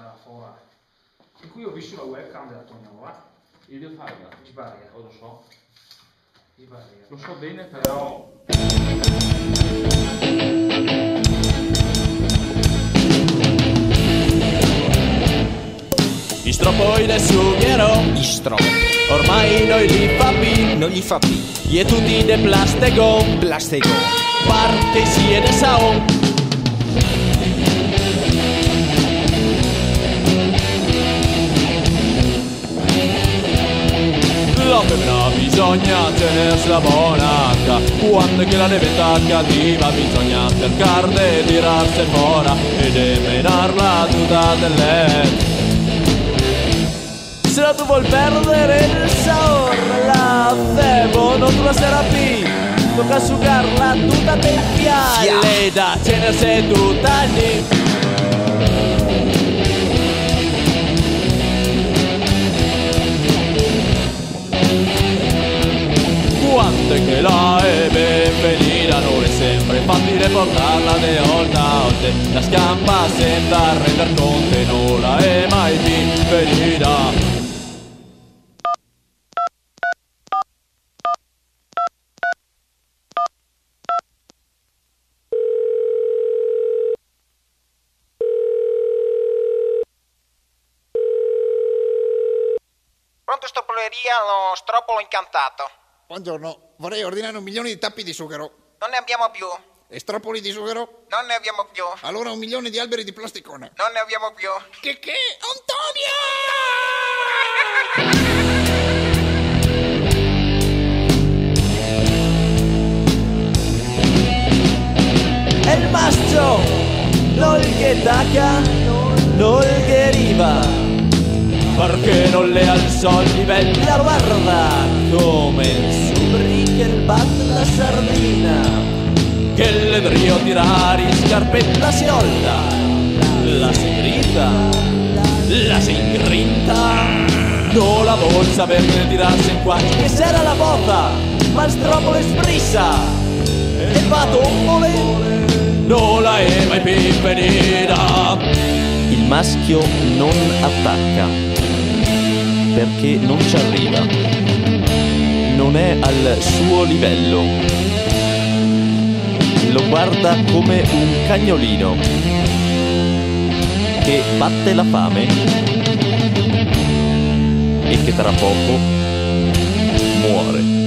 sparafora, e qui ho visto la webcam della tua nuova. Io devo farla. Sbaglia. Oh, lo so. Sbaglia. Lo so bene, però... Istropoide sughierò. Istro. Ormai noi li fa pi. Non gli fa pi. E tutti de plastego. Plastego. Parte si e de sao. La femmina bisogna tenersela bonacca, quando che la diventa cattiva bisogna cercare di tirarsi fuori e di menarla tutta dell'è. Se la tu vuoi perdere il saore, la devono sulla serapì, tocca sugarla tutta del fiale e da tenersi tutta lì. Quante che la è ben venita, non è sempre facile portarla di volta a volta, la scampa senza render conto, non la è mai più venita. Pronto, stoppoleria, lo stropolo incantato. Buongiorno, vorrei ordinare 1.000.000 di tappi di sughero. Non ne abbiamo più. E stropoli di sughero? Non ne abbiamo più. Allora 1.000.000 di alberi di plasticone. Non ne abbiamo più. Che? Antonio! El macho, non che tacca, non che riva. Perché non le alzò il livello, la guarda come il subric e il bat la sardina, che le drio tirare in scarpetta, la si olda, la si grita, la si ingrinta, non la bolsa per tirarsi in qua, che sarà la botta, ma il stroppo le sprissa, e va tombole, non la è mai più venita. Il maschio non attacca, perché non ci arriva, non è al suo livello, lo guarda come un cagnolino che batte la fame e che tra poco muore.